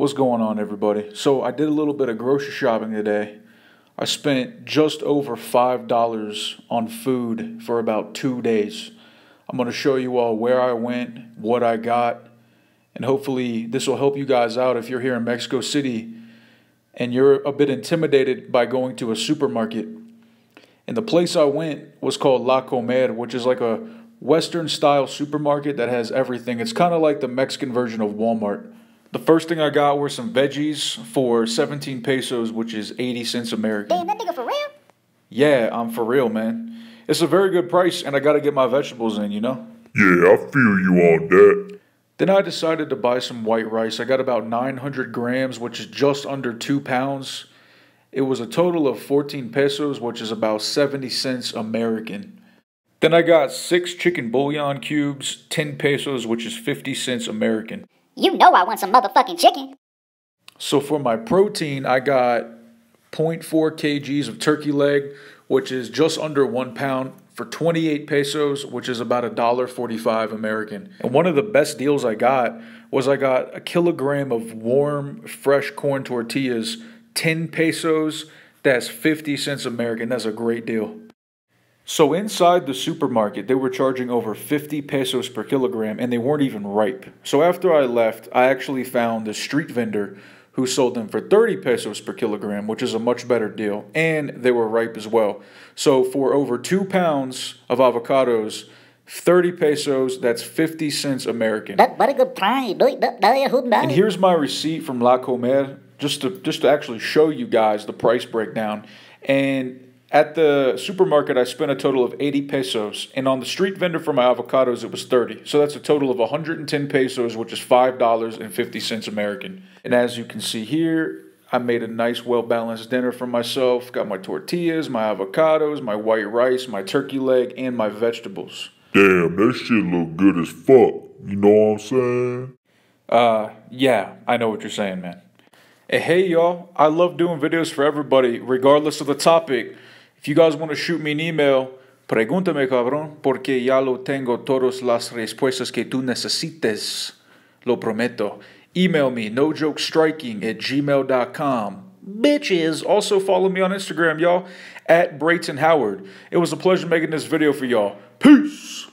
What's going on, everybody? So I did a little bit of grocery shopping today. I spent just over $5 on food for about 2 days. I'm going to show you all where I went, what I got, and hopefully this will help you guys out if you're here in Mexico City and you're a bit intimidated by going to a supermarket. And the place I went was called La Comer, which is like a Western-style supermarket that has everything. It's kind of like the Mexican version of Walmart. The first thing I got were some veggies for 17 pesos, which is 80 cents American. Damn, that nigga for real? Yeah, I'm for real, man. It's a very good price, and I gotta get my vegetables in, you know? Yeah, I feel you on that. Then I decided to buy some white rice. I got about 900 grams, which is just under 2 pounds. It was a total of 14 pesos, which is about 70 cents American. Then I got 6 chicken bouillon cubes, 10 pesos, which is 50 cents American. You know I want some motherfucking chicken. So for my protein, I got 0.4 kgs of turkey leg, which is just under 1 pound, for 28 pesos, which is about $1.45 American. And one of the best deals I got was I got a kilogram of warm, fresh corn tortillas, 10 pesos, that's 50 cents American. That's a great deal. So inside the supermarket, they were charging over 50 pesos per kilogram, and they weren't even ripe. So after I left, I actually found the street vendor who sold them for 30 pesos per kilogram, which is a much better deal, and they were ripe as well. So for over 2 pounds of avocados, 30 pesos, that's 50 cents American. What a good price. And here's my receipt from La Comer, just to actually show you guys the price breakdown. And at the supermarket, I spent a total of 80 pesos, and on the street vendor for my avocados, it was 30. So that's a total of 110 pesos, which is $5.50 American. And as you can see here, I made a nice, well-balanced dinner for myself. Got my tortillas, my avocados, my white rice, my turkey leg, and my vegetables. Damn, that shit look good as fuck. You know what I'm saying? Yeah, I know what you're saying, man. And hey, y'all, I love doing videos for everybody, regardless of the topic. If you guys want to shoot me an email, pregúntame, cabrón, porque ya lo tengo todas las respuestas que tú necesites. Lo prometo. Email me, nojokestriking@gmail.com. Bitches. Also follow me on Instagram, y'all, @BraytonHoward. It was a pleasure making this video for y'all. Peace.